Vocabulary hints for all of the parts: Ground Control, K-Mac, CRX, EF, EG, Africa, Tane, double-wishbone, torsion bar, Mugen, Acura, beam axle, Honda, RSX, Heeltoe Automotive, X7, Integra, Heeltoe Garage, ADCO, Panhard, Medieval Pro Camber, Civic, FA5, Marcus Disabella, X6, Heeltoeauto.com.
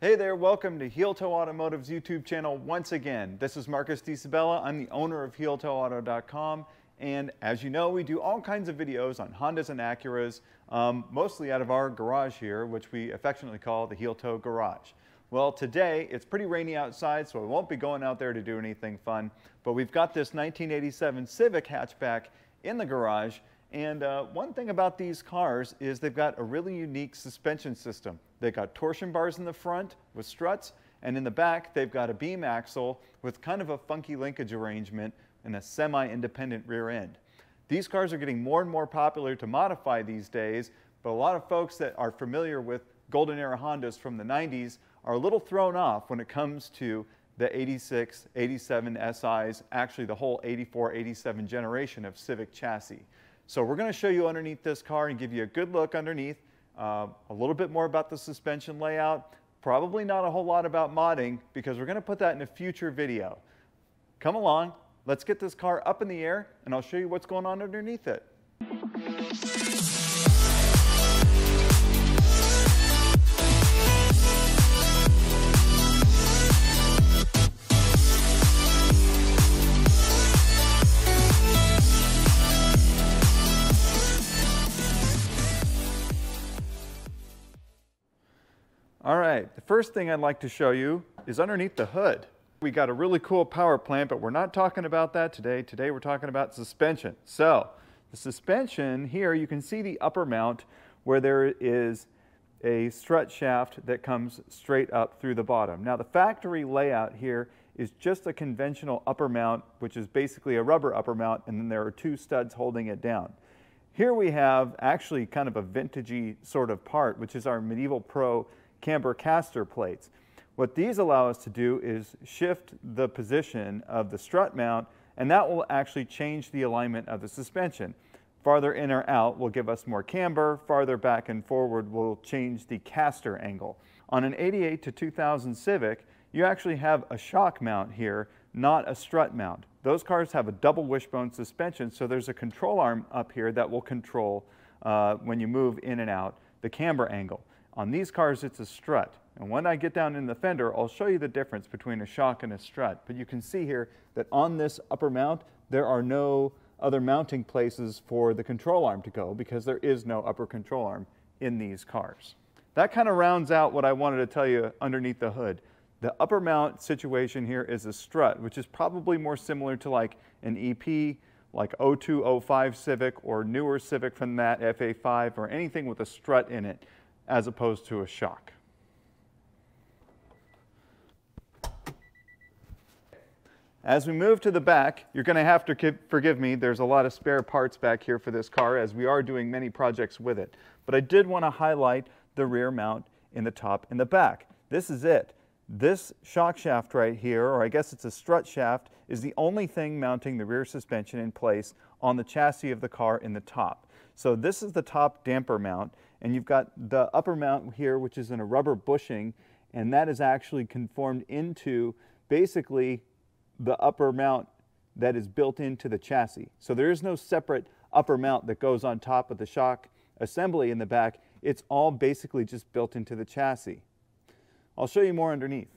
Hey there, welcome to Heeltoe Automotive's YouTube channel once again. This is Marcus Disabella. I'm the owner of Heeltoeauto.com, and as you know, we do all kinds of videos on Hondas and Acuras, mostly out of our garage here, which we affectionately call the Heeltoe Garage. Well, today it's pretty rainy outside, so I won't be going out there to do anything fun, but we've got this 1987 Civic hatchback in the garage. And one thing about these cars is they've got a really unique suspension system. They've got torsion bars in the front with struts, and in the back they've got a beam axle with kind of a funky linkage arrangement and a semi-independent rear end. These cars are getting more and more popular to modify these days, but a lot of folks that are familiar with golden era Hondas from the 90s are a little thrown off when it comes to the 86, 87 SIs, actually the whole 84, 87 generation of Civic chassis. So we're going to show you underneath this car and give you a good look underneath, a little bit more about the suspension layout, probably not a whole lot about modding because we're going to put that in a future video. Come along, let's get this car up in the air and I'll show you what's going on underneath it. All right, the first thing I'd like to show you is underneath the hood. We got a really cool power plant, but we're not talking about that today. Today we're talking about suspension. So the suspension here, you can see the upper mount where there is a strut shaft that comes straight up through the bottom. Now the factory layout here is just a conventional upper mount, which is basically a rubber upper mount, and then there are two studs holding it down. Here we have actually kind of a vintagey sort of part, which is our Medieval Pro Camber caster plates. What these allow us to do is shift the position of the strut mount, and that will actually change the alignment of the suspension. Farther in or out will give us more camber, farther back and forward will change the caster angle. On an 88 to 2000 Civic, you actually have a shock mount here, not a strut mount. Those cars have a double wishbone suspension, so there's a control arm up here that will control when you move in and out the camber angle. On these cars, it's a strut, and when I get down in the fender, I'll show you the difference between a shock and a strut. But you can see here that on this upper mount, there are no other mounting places for the control arm to go because there is no upper control arm in these cars. That kind of rounds out what I wanted to tell you underneath the hood. The upper mount situation here is a strut, which is probably more similar to like an EP, like 0205 Civic or newer Civic from that, FA5 or anything with a strut in it, as opposed to a shock. As we move to the back, you're going to have to forgive me, there's a lot of spare parts back here for this car as we are doing many projects with it. But I did want to highlight the rear mount in the top and the back. This is it. This shock shaft right here, or I guess it's a strut shaft, is the only thing mounting the rear suspension in place on the chassis of the car in the top. So this is the top damper mount, and you've got the upper mount here, which is in a rubber bushing, and that is actually conformed into basically the upper mount that is built into the chassis. So there is no separate upper mount that goes on top of the shock assembly in the back. It's all basically just built into the chassis. I'll show you more underneath.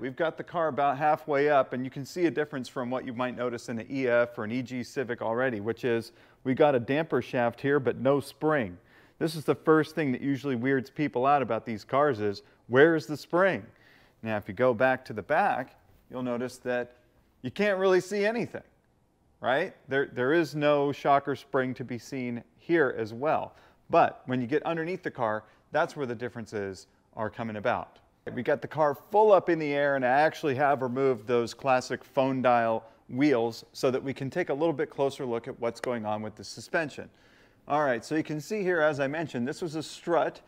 We've got the car about halfway up, and you can see a difference from what you might notice in an EF or an EG Civic already, which is we got a damper shaft here, but no spring. This is the first thing that usually weirds people out about these cars is, where is the spring? Now, if you go back to the back, you'll notice that you can't really see anything, right? There is no shock or spring to be seen here as well. But when you get underneath the car, that's where the differences are coming about. We got the car full up in the air, and I actually have removed those classic phone dial wheels so that we can take a little bit closer look at what's going on with the suspension. All right, so you can see here, as I mentioned, this was a strut,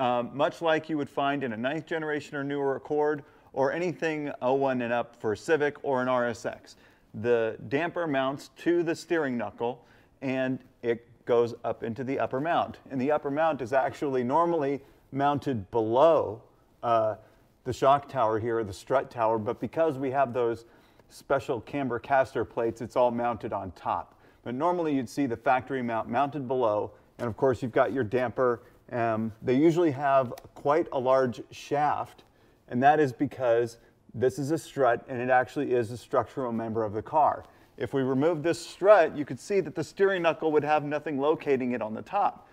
much like you would find in a 9th generation or newer Accord or anything 01 and up for a Civic or an RSX. The damper mounts to the steering knuckle, and it goes up into the upper mount. And the upper mount is actually normally mounted below the shock tower here, or the strut tower, but because we have those special camber caster plates, it's all mounted on top. But normally you'd see the factory mount mounted below, and of course you've got your damper They usually have quite a large shaft, and that is because this is a strut and it actually is a structural member of the car. If we remove this strut, you could see that the steering knuckle would have nothing locating it on the top.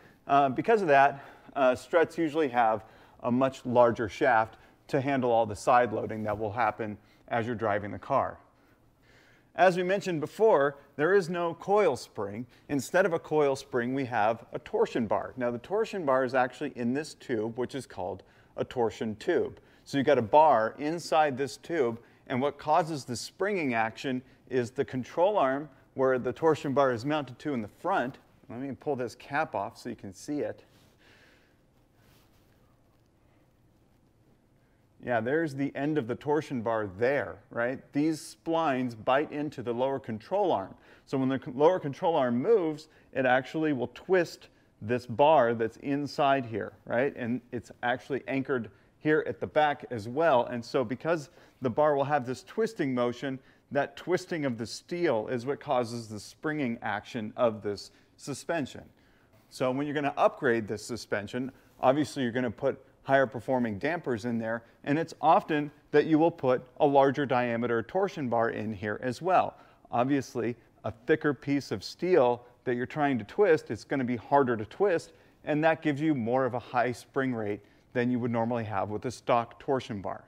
Because of that, struts usually have a much larger shaft to handle all the side loading that will happen as you're driving the car. As we mentioned before, there is no coil spring. Instead of a coil spring, we have a torsion bar. Now the torsion bar is actually in this tube, which is called a torsion tube. So you've got a bar inside this tube, and what causes the springing action is the control arm where the torsion bar is mounted to in the front. Let me pull this cap off so you can see it. Yeah, there's the end of the torsion bar there, right? These splines bite into the lower control arm. So when the lower control arm moves, it actually will twist this bar that's inside here, right? And it's actually anchored here at the back as well. And so because the bar will have this twisting motion, that twisting of the steel is what causes the springing action of this suspension. So when you're going to upgrade this suspension, obviously you're going to put higher performing dampers in there, and it's often that you will put a larger diameter torsion bar in here as well. Obviously, a thicker piece of steel that you're trying to twist, it's going to be harder to twist, and that gives you more of a high spring rate than you would normally have with a stock torsion bar.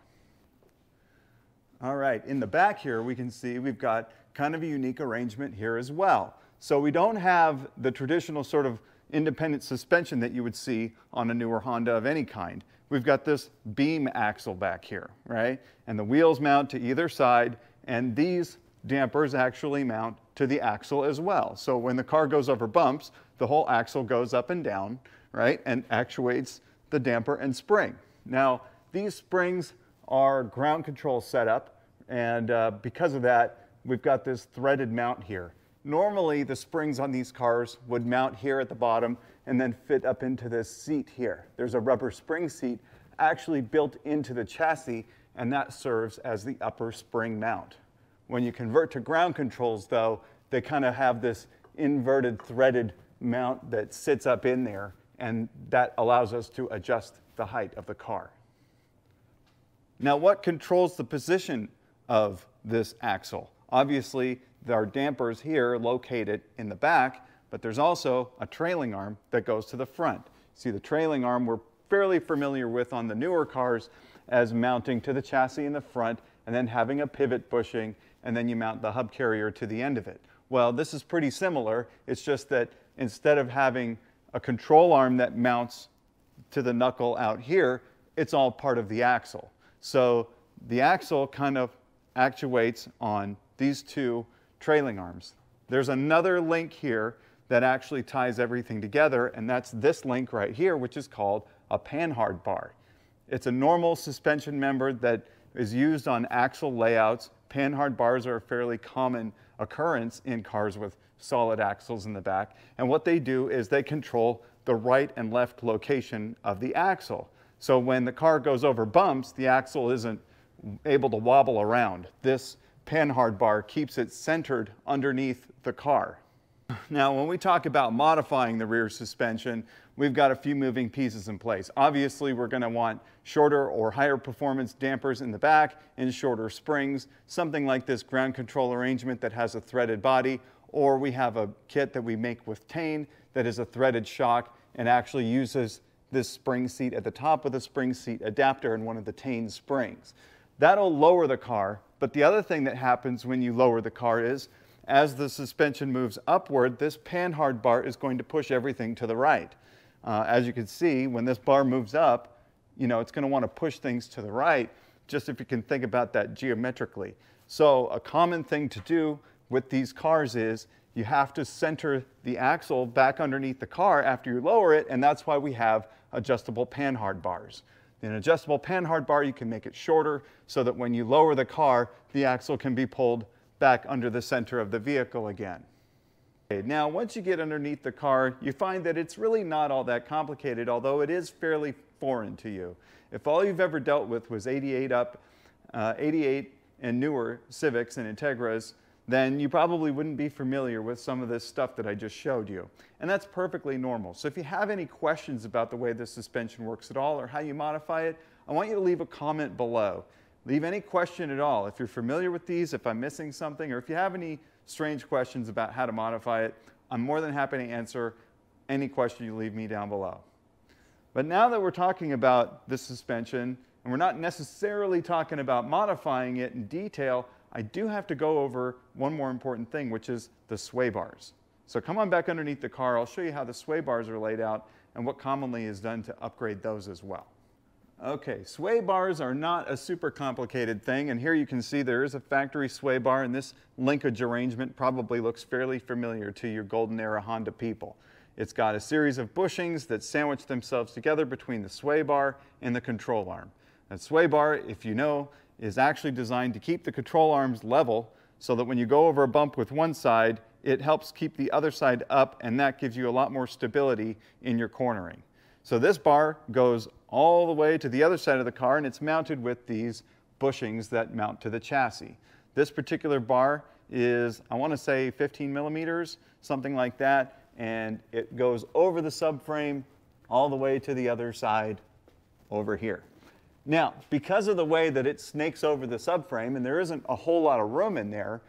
All right, in the back here, we can see we've got kind of a unique arrangement here as well. So we don't have the traditional sort of independent suspension that you would see on a newer Honda of any kind. We've got this beam axle back here, right? And the wheels mount to either side, and these dampers actually mount to the axle as well. So when the car goes over bumps, the whole axle goes up and down, right? And actuates the damper and spring. Now, these springs are ground control setup, and because of that, we've got this threaded mount here. Normally, the springs on these cars would mount here at the bottom and then fit up into this seat here. There's a rubber spring seat actually built into the chassis, and that serves as the upper spring mount. When you convert to ground controls, though, they kind of have this inverted threaded mount that sits up in there, and that allows us to adjust the height of the car. Now, what controls the position of this axle? Obviously, our dampers here locate it in the back, but there's also a trailing arm that goes to the front. See, the trailing arm we're fairly familiar with on the newer cars as mounting to the chassis in the front and then having a pivot bushing, and then you mount the hub carrier to the end of it. Well, this is pretty similar. It's just that instead of having a control arm that mounts to the knuckle out here, it's all part of the axle. So the axle kind of actuates on these two trailing arms. There's another link here that actually ties everything together, and that's this link right here, which is called a panhard bar. It's a normal suspension member that is used on axle layouts. Panhard bars are a fairly common occurrence in cars with solid axles in the back, and what they do is they control the right and left location of the axle. So when the car goes over bumps, the axle isn't able to wobble around. This panhard bar keeps it centered underneath the car. Now, when we talk about modifying the rear suspension, we've got a few moving pieces in place. Obviously, we're going to want shorter or higher performance dampers in the back and shorter springs, something like this ground control arrangement that has a threaded body, or we have a kit that we make with Tane that is a threaded shock and actually uses this spring seat at the top with a spring seat adapter and one of the Tane springs. That'll lower the car, but the other thing that happens when you lower the car is, as the suspension moves upward, this panhard bar is going to push everything to the right. As you can see, when this bar moves up, you know, it's going to want to push things to the right, just if you can think about that geometrically. So a common thing to do with these cars is you have to center the axle back underneath the car after you lower it, and that's why we have adjustable panhard bars. An adjustable panhard bar, you can make it shorter so that when you lower the car, the axle can be pulled back under the center of the vehicle again. Okay, now, once you get underneath the car, you find that it's really not all that complicated, although it is fairly foreign to you. If all you've ever dealt with was 88 and newer Civics and Integras, then you probably wouldn't be familiar with some of this stuff that I just showed you. And that's perfectly normal. So if you have any questions about the way this suspension works at all or how you modify it, I want you to leave a comment below. Leave any question at all. If you're familiar with these, if I'm missing something, or if you have any strange questions about how to modify it, I'm more than happy to answer any question you leave me down below. But now that we're talking about this suspension, and we're not necessarily talking about modifying it in detail, I do have to go over one more important thing, which is the sway bars. So come on back underneath the car. I'll show you how the sway bars are laid out and what commonly is done to upgrade those as well. Okay, sway bars are not a super complicated thing, and here you can see there is a factory sway bar, and this linkage arrangement probably looks fairly familiar to your golden era Honda people. It's got a series of bushings that sandwich themselves together between the sway bar and the control arm. That sway bar, if you know, is actually designed to keep the control arms level so that when you go over a bump with one side, it helps keep the other side up, and that gives you a lot more stability in your cornering. So this bar goes all the way to the other side of the car, and it's mounted with these bushings that mount to the chassis. This particular bar is, I want to say 15 millimeters, something like that, and it goes over the subframe all the way to the other side over here. Now, because of the way that it snakes over the subframe, and there isn't a whole lot of room in there,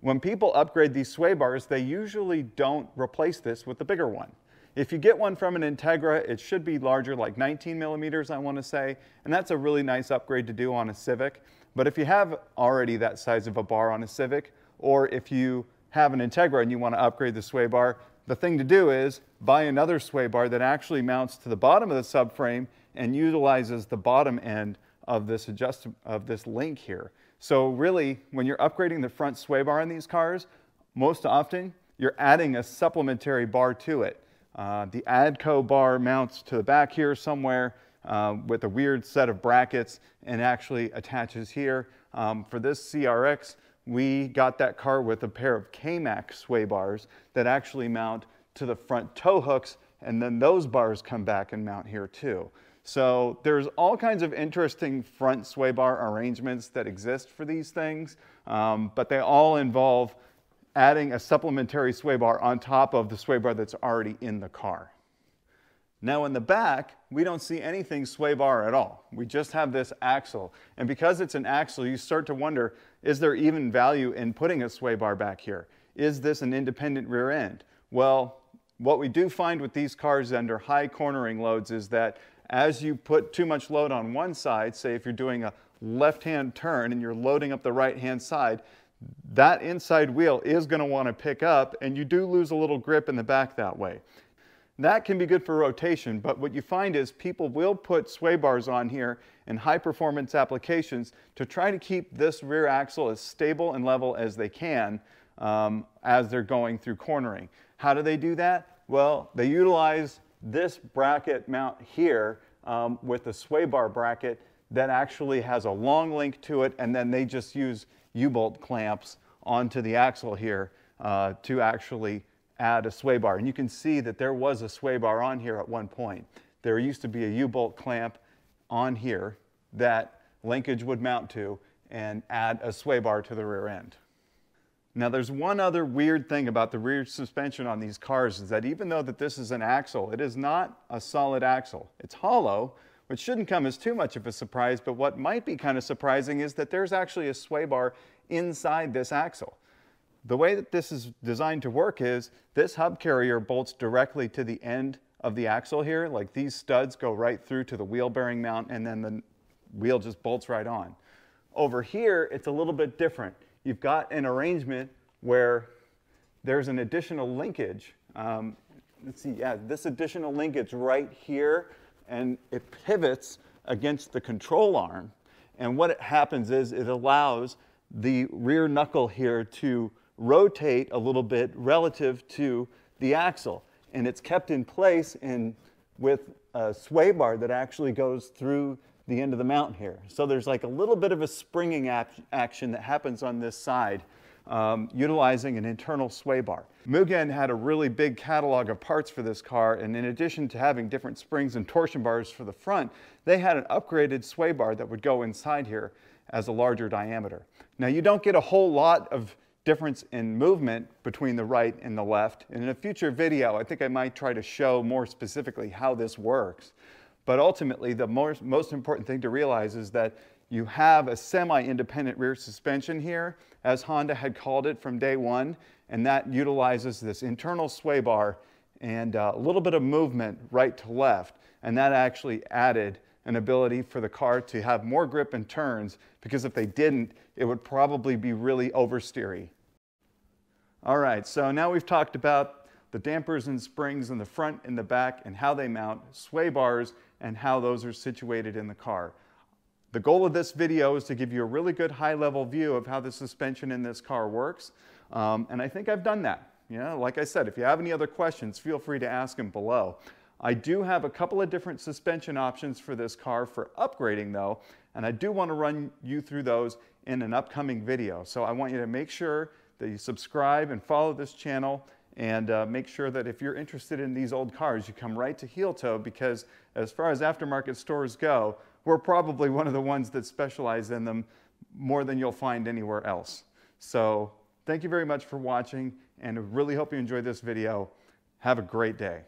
when people upgrade these sway bars, they usually don't replace this with the bigger one. If you get one from an Integra, it should be larger, like 19 millimeters, I want to say, and that's a really nice upgrade to do on a Civic. But if you have already that size of a bar on a Civic, or if you have an Integra and you want to upgrade the sway bar, the thing to do is buy another sway bar that actually mounts to the bottom of the subframe and utilizes the bottom end of this link here. So really, when you're upgrading the front sway bar in these cars, most often you're adding a supplementary bar to it. The ADCO bar mounts to the back here somewhere with a weird set of brackets and actually attaches here. For this CRX, we got that car with a pair of K-Mac sway bars that actually mount to the front tow hooks, and then those bars come back and mount here too. So there's all kinds of interesting front sway bar arrangements that exist for these things, but they all involve adding a supplementary sway bar on top of the sway bar that's already in the car. Now in the back, we don't see anything sway bar at all. We just have this axle. And because it's an axle, you start to wonder, is there even value in putting a sway bar back here? Is this an independent rear end? Well, what we do find with these cars under high cornering loads is that as you put too much load on one side, say if you're doing a left-hand turn and you're loading up the right-hand side, that inside wheel is going to want to pick up, and you do lose a little grip in the back that way. That can be good for rotation, but what you find is people will put sway bars on here in high-performance applications to try to keep this rear axle as stable and level as they can as they're going through cornering. How do they do that? Well, they utilize this bracket mount here with a sway bar bracket that actually has a long link to it, and then they just use U-bolt clamps onto the axle here to actually add a sway bar. And you can see that there was a sway bar on here at one point. There used to be a U-bolt clamp on here that linkage would mount to and add a sway bar to the rear end. Now there's one other weird thing about the rear suspension on these cars is that even though that this is an axle, it is not a solid axle. It's hollow, which shouldn't come as too much of a surprise, but what might be kind of surprising is that there's actually a sway bar inside this axle. The way that this is designed to work is this hub carrier bolts directly to the end of the axle here, like these studs go right through to the wheel bearing mount, and then the wheel just bolts right on. Over here, it's a little bit different. You've got an arrangement where there's an additional linkage. Let's see, yeah, this additional linkage right here, and it pivots against the control arm. And what happens is it allows the rear knuckle here to rotate a little bit relative to the axle. And it's kept in place with a sway bar that actually goes through the end of the mount here. So there's like a little bit of a springing action that happens on this side, utilizing an internal sway bar. Mugen had a really big catalog of parts for this car, and in addition to having different springs and torsion bars for the front, they had an upgraded sway bar that would go inside here as a larger diameter. Now you don't get a whole lot of difference in movement between the right and the left. And in a future video, I think I might try to show more specifically how this works. But ultimately, the most important thing to realize is that you have a semi-independent rear suspension here, as Honda had called it from day one, and that utilizes this internal sway bar and a little bit of movement right to left, and that actually added an ability for the car to have more grip in turns, because if they didn't, it would probably be really oversteery. All right, so now we've talked about the dampers and springs in the front and the back and how they mount, sway bars, and how those are situated in the car. The goal of this video is to give you a really good high-level view of how the suspension in this car works, and I think I've done that. Yeah, like I said, if you have any other questions, feel free to ask them below. I do have a couple of different suspension options for this car for upgrading though, and I do want to run you through those in an upcoming video. So I want you to make sure that you subscribe and follow this channel, and make sure that if you're interested in these old cars, you come right to Heeltoe, because as far as aftermarket stores go, we're probably one of the ones that specialize in them more than you'll find anywhere else. So thank you very much for watching, and I really hope you enjoyed this video. Have a great day.